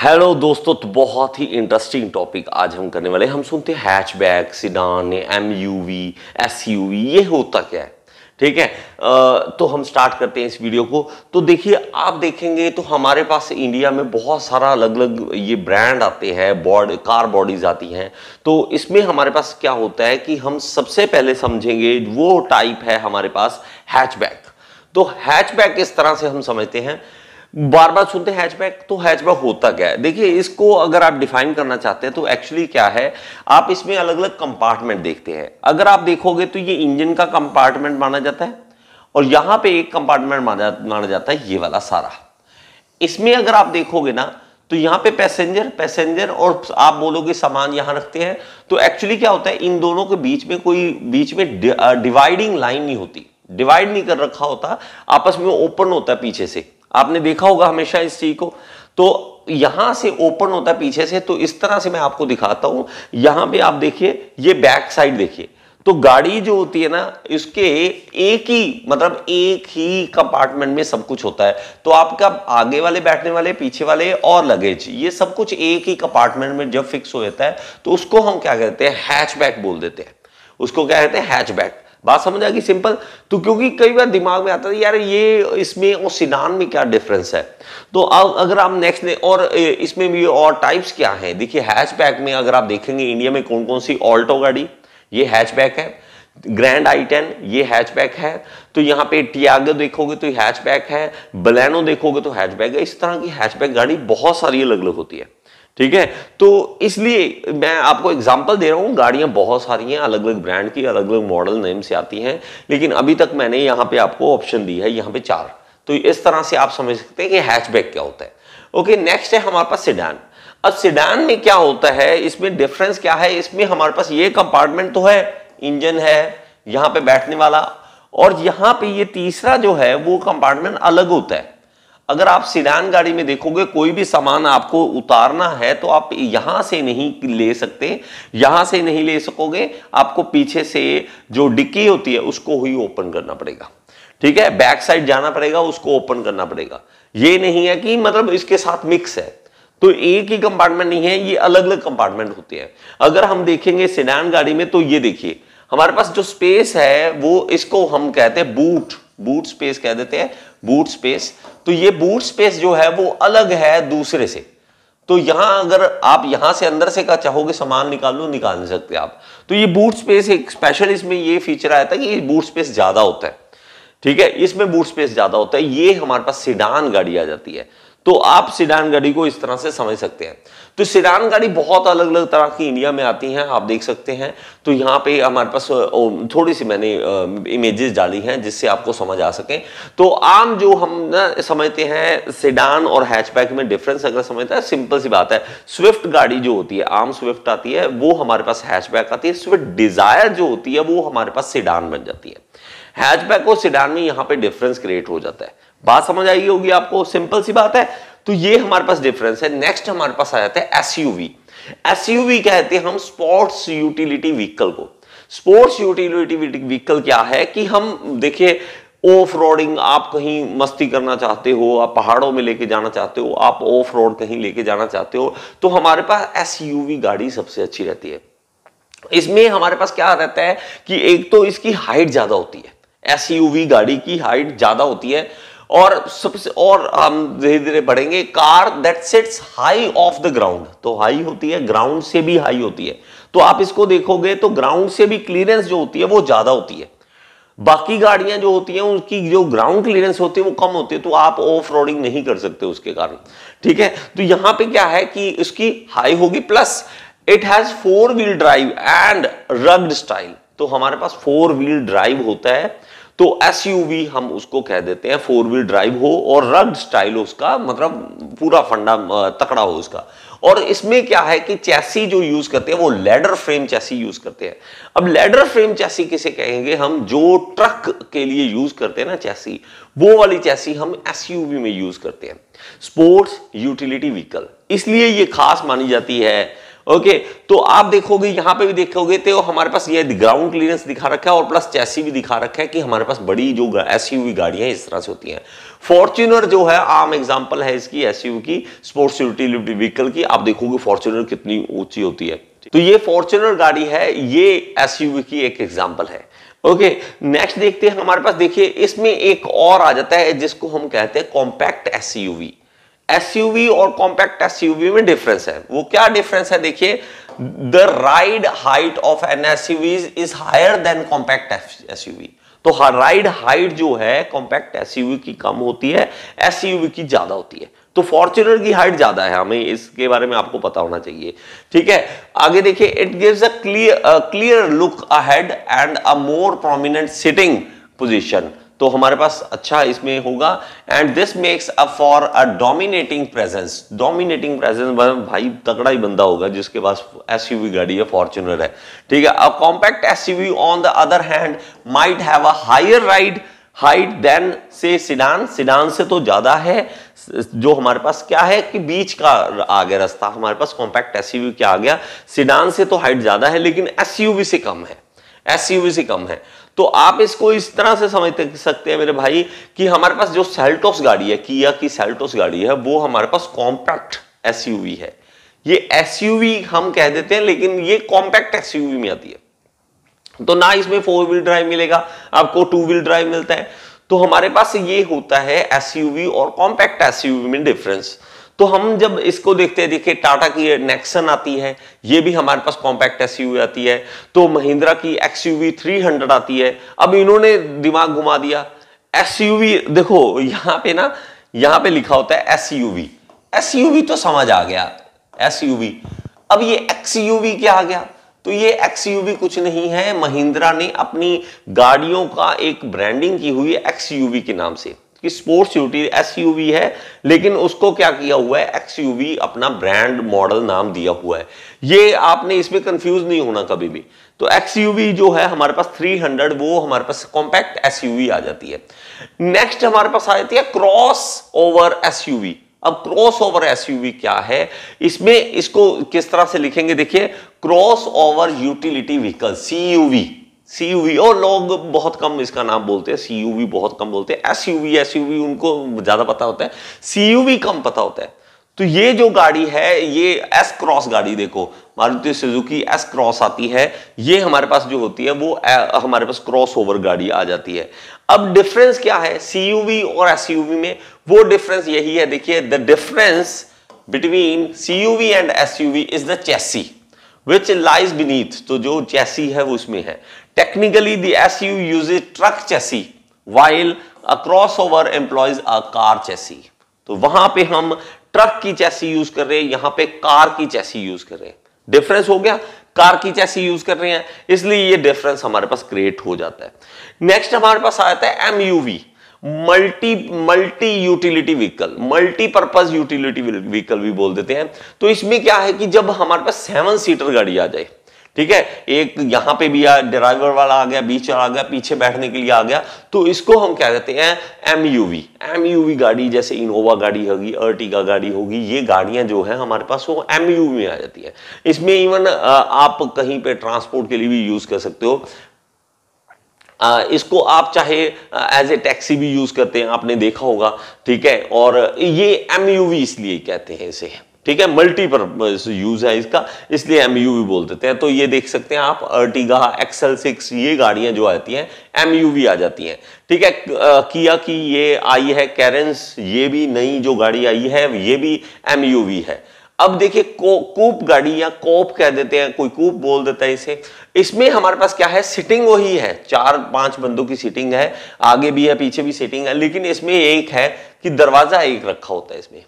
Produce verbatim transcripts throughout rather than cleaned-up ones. Hello दोस्तों, तो बहुत ही इंटरेस्टिंग टॉपिक आज हम करने वाले हैं। हम सुनते हैं हैचबैक, सिडान, एमयूवी, एसयूवी, ये होता क्या है, ठीक है। तो हम स्टार्ट करते हैं इस वीडियो को। तो देखिए, आप देखेंगे तो हमारे पास इंडिया में बहुत सारा अलग अलग ये ब्रांड आते हैं, बॉड कार बॉडीज आती हैं। तो इसमें हमारे पास क्या होता है कि हम सबसे पहले समझेंगे वो टाइप है हमारे पास हैचबैक। तो हैचबैक इस तरह से हम समझते हैं, बार बार सुनते हैं हैचबैक। तो हैचबैक होता क्या है, देखिए इसको अगर आप डिफाइन करना चाहते हैं तो एक्चुअली क्या है, आप इसमें अलग अलग कंपार्टमेंट देखते हैं। अगर आप देखोगे तो ये इंजन का कंपार्टमेंट माना जाता है, और यहां पे एक कंपार्टमेंट माना माना जाता है ये वाला सारा। इसमें अगर आप देखोगे ना तो यहां पे पैसेंजर पैसेंजर और आप बोलोगे सामान यहां रखते हैं। तो एक्चुअली क्या होता है, इन दोनों के बीच में कोई बीच में डि, डिवाइडिंग लाइन नहीं होती, डिवाइड नहीं कर रखा होता, आपस में ओपन होता है पीछे से। आपने देखा होगा हमेशा इस चीज को, तो यहां से ओपन होता है पीछे से। तो इस तरह से मैं आपको दिखाता हूं, यहां पे आप देखिए ये बैक साइड देखिए। तो गाड़ी जो होती है ना, इसके एक ही मतलब एक ही कंपार्टमेंट में सब कुछ होता है। तो आपका आगे वाले, बैठने वाले, पीछे वाले और लगेज, ये सब कुछ एक ही कंपार्टमेंट में जब फिक्स हो जाता है तो उसको हम क्या कहते हैं, हैचबैक बोल देते हैं। उसको क्या कहते हैं, हैचबैक। बात समझ आएगी सिंपल। तो क्योंकि कई बार दिमाग में आता है यार ये इसमें और सिडान में क्या डिफरेंस है। तो अब अगर आप नेक्स्ट ने, और इसमें भी और टाइप्स क्या हैं, देखिए हैचबैक में अगर आप देखेंगे इंडिया में कौन कौन सी, ऑल्टो गाड़ी ये हैचबैक है, ग्रैंड आई टेन ये हैचबैक है, तो यहाँ पे टियागो देखोगे तो हैचबैक है, बलेनो देखोगे तो हैचबैक है। इस तरह की हैचबैक गाड़ी बहुत सारी अलग अलग होती है, ठीक है। तो इसलिए मैं आपको एग्जांपल दे रहा हूँ, गाड़ियां बहुत सारी हैं अलग अलग ब्रांड की, अलग अलग मॉडल नेम से आती हैं, लेकिन अभी तक मैंने यहाँ पे आपको ऑप्शन दी है, यहाँ पे चार। तो इस तरह से आप समझ सकते हैं कि हैचबैक क्या होता है। ओके, नेक्स्ट है हमारे पास सिडान। अब सिडान में क्या होता है, इसमें डिफरेंस क्या है, इसमें हमारे पास ये कंपार्टमेंट तो है, इंजन है, यहाँ पे बैठने वाला, और यहाँ पे ये तीसरा जो है वो कंपार्टमेंट अलग होता है। अगर आप सिडान गाड़ी में देखोगे कोई भी सामान आपको उतारना है तो आप यहां से नहीं ले सकते, यहां से नहीं ले सकोगे, आपको पीछे से जो डिक्की होती है उसको ही ओपन करना पड़ेगा, ठीक है, बैक साइड जाना पड़ेगा, उसको ओपन करना पड़ेगा। ये नहीं है कि मतलब इसके साथ मिक्स है, तो एक ही कंपार्टमेंट नहीं है, ये अलग अलग कंपार्टमेंट होते हैं। अगर हम देखेंगे सिडान गाड़ी में तो ये देखिए हमारे पास जो स्पेस है वो, इसको हम कहते हैं बूट बूट स्पेस कह देते हैं, बूट स्पेस। तो ये बूट स्पेस जो है वो अलग है दूसरे से। तो यहां अगर आप यहां से अंदर से का चाहोगे सामान निकाल लो, निकाल नहीं सकते आप। तो ये बूट स्पेस एक स्पेशल, इसमें ये फीचर आया था कि ये बूट स्पेस ज्यादा होता है, ठीक है, इसमें बूट स्पेस ज्यादा होता है। ये हमारे पास सिडान गाड़ी आ जाती है। तो आप सिडान गाड़ी को इस तरह से समझ सकते हैं। तो सिडान गाड़ी बहुत अलग अलग तरह की इंडिया में आती हैं, आप देख सकते हैं। तो यहाँ पे हमारे पास थोड़ी सी मैंने इमेजेस डाली हैं जिससे आपको समझ आ सके। तो आम जो हम ना समझते हैं सिडान और हैचबैक में डिफरेंस अगर समझता है, सिंपल सी बात है, स्विफ्ट गाड़ी जो होती है, आम स्विफ्ट आती है, वो हमारे पास हैचबैक आती है। स्विफ्ट डिजायर जो होती है वो हमारे पास सिडान बन जाती है। हैचबैक और सिडान में यहाँ पे डिफरेंस क्रिएट हो जाता है। बात समझ आई होगी आपको, सिंपल सी बात है। तो ये हमारे पास डिफरेंस है। नेक्स्ट हमारे पास आ जाता है एसयूवी। एसयूवी कहते हैं हम स्पोर्ट्स यूटिलिटी व्हीकल को। स्पोर्ट्स यूटिलिटी व्हीकल क्या है कि हम देखिए ऑफ रोडिंग, आप कहीं मस्ती करना चाहते हो, आप पहाड़ों में लेके जाना चाहते हो, आप ऑफ रोड कहीं लेके जाना चाहते हो, तो हमारे पास एसयूवी गाड़ी सबसे अच्छी रहती है। इसमें हमारे पास क्या रहता है कि एक तो इसकी हाइट ज्यादा होती है, एसयूवी गाड़ी की हाइट ज्यादा होती है, और सबसे और हम धीरे धीरे बढ़ेंगे, car that sits high off the ground. तो हाई होती है, ग्राउंड से भी हाई होती है। तो आप इसको देखोगे तो ग्राउंड से भी क्लीयरेंस जो होती है वो ज्यादा होती है। बाकी गाड़ियां जो होती हैं उनकी जो ग्राउंड क्लीयरेंस होती है वो कम होती है, तो आप ऑफ रोडिंग नहीं कर सकते उसके कारण, ठीक है। तो यहां पे क्या है कि इसकी हाई होगी, plus it has four wheel drive and rugged style. तो हमारे पास फोर व्हील ड्राइव होता है, तो एसयूवी हम उसको कह देते हैं, फोर व्हील ड्राइव हो और रग्ड स्टाइल हो उसका, मतलब पूरा फंडा तकड़ा हो उसका। और इसमें क्या है कि चैसी जो यूज करते हैं वो लैडर फ्रेम चैसी यूज करते हैं। अब लैडर फ्रेम चैसी किसे कहेंगे, हम जो ट्रक के लिए यूज करते हैं ना चैसी, वो वाली चैसी हम एसयूवी में यूज करते हैं, स्पोर्ट्स यूटिलिटी व्हीकल, इसलिए ये खास मानी जाती है। ओके okay, तो आप देखोगे यहाँ पे भी देखोगे तो हमारे पास ये ग्राउंड क्लीयरेंस दिखा रखा है और प्लस चैसी भी दिखा रखा है कि हमारे पास बड़ी जो एसयूवी गाड़ियां इस तरह से होती हैं। फॉर्च्यूनर जो है आम एग्जांपल है इसकी एसयूवी की, स्पोर्ट्स यूटिलिटी व्हीकल की। आप देखोगे फॉर्च्यूनर कितनी ऊंची होती है, तो ये फॉर्च्यूनर गाड़ी है, ये एसयूवी की एक एग्जाम्पल है। ओके नेक्स्ट देखते हैं हमारे पास, देखिए इसमें एक और आ जाता है जिसको हम कहते हैं कॉम्पैक्ट एसयूवी। एसयूवी और कॉम्पैक्ट एसयूवी में डिफरेंस है, वो क्या डिफरेंस है देखिए, the ride height of an SUV is higher than compact SUV. तो राइड हाइट जो है कॉम्पैक्ट एसयूवी की कम होती है, एसयूवी की ज्यादा होती है। तो फॉर्च्यूनर की हाइट ज्यादा है, हमें इसके बारे में आपको पता होना चाहिए, ठीक है। आगे देखिए, it gives a clear clear look ahead and a more prominent sitting position. तो हमारे पास अच्छा इसमें होगा। And this makes up for a dominating presence. Dominating presence भाई तगड़ा ही बंदा होगा जिसके पास एसयूवी गाड़ी है, फॉर्च्यूनर है, ठीक है। A compact SUV on the other hand might have a higher ride height than से सिडान। सिडान से तो ज्यादा है, जो हमारे पास क्या है कि बीच का आ गया रास्ता, हमारे पास कॉम्पैक्ट एसयूवी क्या आ गया, सिडान से तो हाइट ज्यादा है लेकिन एसयूवी से कम है, एसयूवी से कम है। तो आप इसको इस तरह से समझ सकते हैं मेरे भाई कि हमारे पास जो सेल्टोस गाड़ी है, किया की सेल्टोस गाड़ी है, वो हमारे पास कॉम्पैक्ट एसयूवी है। ये एसयूवी हम कह देते हैं लेकिन ये कॉम्पैक्ट एसयूवी में आती है। तो ना इसमें फोर व्हील ड्राइव मिलेगा आपको, टू व्हील ड्राइव मिलता है। तो हमारे पास ये होता है एसयूवी और कॉम्पैक्ट एसयूवी में डिफरेंस। तो हम जब इसको देखते हैं, देखिए टाटा की नेक्सन आती है, ये भी हमारे पास कॉम्पैक्ट एसयूवी आती है। तो महिंद्रा की एक्सयूवी तीन सौ आती है। अब इन्होंने दिमाग घुमा दिया, एसयूवी देखो यहाँ पे ना, यहाँ पे लिखा होता है एसयूवी, एसयूवी तो समझ आ गया एसयूवी। अब ये एक्सयूवी क्या आ गया, तो ये एक्सयूवी कुछ नहीं है, महिंद्रा ने अपनी गाड़ियों का एक ब्रांडिंग की हुई है एक्सयूवी के नाम से कि स्पोर्ट्स यूटिलिटी एसयूवी है, लेकिन उसको क्या किया हुआ है, एक्सयूवी अपना ब्रांड मॉडल नाम दिया हुआ है। ये आपने इसमें कंफ्यूज नहीं होना कभी भी। तो एक्सयूवी जो है हमारे पास तीन सौ, वो हमारे पास कॉम्पैक्ट एसयूवी आ जाती है। नेक्स्ट हमारे पास आ जाती है क्रॉस ओवर एसयूवी। अब क्रॉस ओवर एसयूवी क्या है, इसमें इसको किस तरह से लिखेंगे देखिए, crossover utility vehicle CUV. CUV और लोग बहुत कम इसका नाम बोलते हैं, सीयूवी बहुत कम बोलते हैं, एसयूवी एसयूवी उनको ज्यादा पता होता है, सीयूवी कम पता होता है। तो ये जो गाड़ी है, ये एस क्रॉस गाड़ी देखो, मारुति सुजुकी एस क्रॉस आती है, ये हमारे पास जो होती है वो हमारे पास क्रॉस ओवर गाड़ी आ जाती है। अब डिफरेंस क्या है सीयूवी और एसयूवी में, वो डिफरेंस यही है देखिए, the difference between CUV and SUV is the chassis which lies beneath। तो जो चैसी है वो उसमें है। Technically the SUV uses truck chassis while a crossover employs a car chassis. तो वहां पे हम ट्रक की चैसी यूज कर रहे हैं, यहां पे कार की चैसी यूज कर रहे हैं। डिफरेंस हो गया, कार की चैसी यूज कर रहे हैं, इसलिए ये डिफरेंस हमारे पास क्रिएट हो जाता है। नेक्स्ट हमारे पास आ जाता है MUV, multi multi utility vehicle, multipurpose utility vehicle भी बोल देते हैं। तो इसमें क्या है कि जब हमारे पास सेवन सीटर गाड़ी आ जाए, ठीक है, एक यहां पे भी ड्राइवर वाला आ गया, बीच वाला आ गया, पीछे बैठने के लिए आ गया, तो इसको हम क्या कहते हैं एमयूवी। एमयूवी गाड़ी जैसे इनोवा गाड़ी होगी, अर्टिगा गाड़ी होगी, ये गाड़ियां जो है हमारे पास वो एमयूवी में आ जाती है। इसमें इवन आप कहीं पे ट्रांसपोर्ट के लिए भी यूज कर सकते हो। आ, इसको आप चाहे एज ए टैक्सी भी यूज करते हैं, आपने देखा होगा, ठीक है। और ये एमयूवी इसलिए कहते हैं इसे, ठीक है, मल्टीपर्पज यूज है इसका, इसलिए एमयूवी बोल देते हैं। तो ये देख सकते हैं आप, अर्टिगा, एक्सएल सिक्स, ये गाड़ियां जो आती हैं एमयूवी आ जाती हैं, ठीक है। किया की ये आई है कैरेंस, ये भी नई जो गाड़ी आई है ये भी एमयूवी है। अब देखिए कूप गाड़ी या कोप कह देते हैं, कोई कूप बोल देता है इसे। इसमें हमारे पास क्या है, सिटिंग वही है, चार पांच बंदों की सिटिंग है, आगे भी है पीछे भी सिटिंग है, लेकिन इसमें एक है कि दरवाजा एक रखा होता है, इसमें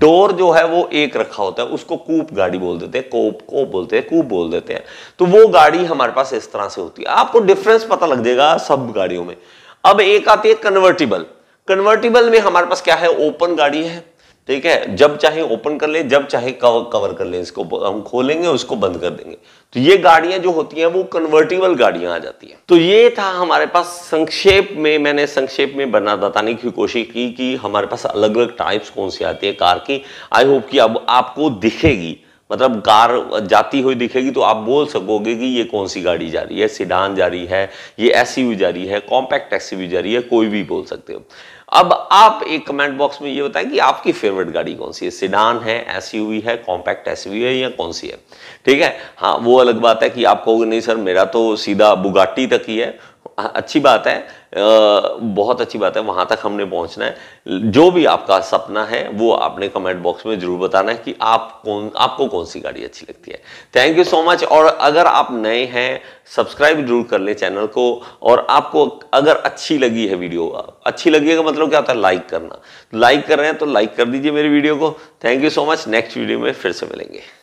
डोर जो है वो एक रखा होता है, उसको कूप गाड़ी बोल देते हैं, कोप कोप बोलते हैं, कूप बोल देते हैं। तो वो गाड़ी हमारे पास इस तरह से होती है, आपको डिफरेंस पता लग जाएगा सब गाड़ियों में। अब एक आती है कन्वर्टिबल। कन्वर्टिबल में हमारे पास क्या है, ओपन गाड़ी है, ठीक है, जब चाहे ओपन कर ले, जब चाहे कवर कर ले, इसको हम खोलेंगे उसको बंद कर देंगे। तो ये गाड़ियां जो होती हैं वो कन्वर्टिबल गाड़ियां आ जाती हैं। तो ये था हमारे पास संक्षेप में, मैंने संक्षेप में बना बताने की कोशिश की कि हमारे पास अलग अलग टाइप्स कौन सी आती है कार की। आई होप कि अब आपको दिखेगी मतलब कार जाती हुई दिखेगी तो आप बोल सकोगे कि ये कौन सी गाड़ी जा रही है, सिडान जा रही है, ये एसयूवी जा रही है, कॉम्पैक्ट एसयूवी जा रही है, कोई भी बोल सकते हो। अब आप एक कमेंट बॉक्स में ये बताएं कि आपकी फेवरेट गाड़ी कौन सी है, सिडान है, एसयूवी है, कॉम्पैक्ट एसयूवी है, या कौन सी है। ठीक है, हाँ वो अलग बात है कि आप कहोगे नहीं सर मेरा तो सीधा बुगाटी तक ही है, अच्छी बात है, बहुत अच्छी बात है, वहां तक हमने पहुंचना है। जो भी आपका सपना है वो आपने कमेंट बॉक्स में जरूर बताना है कि आप कौन आपको कौन सी गाड़ी अच्छी लगती है। Thank you so much. और अगर आप नए हैं सब्सक्राइब जरूर कर लें चैनल को, और आपको अगर अच्छी लगी है वीडियो, अच्छी लगी है का मतलब क्या होता है, लाइक करना, लाइक कर रहे हैं तो लाइक कर दीजिए मेरी वीडियो को। Thank you so much, next video में फिर से मिलेंगे।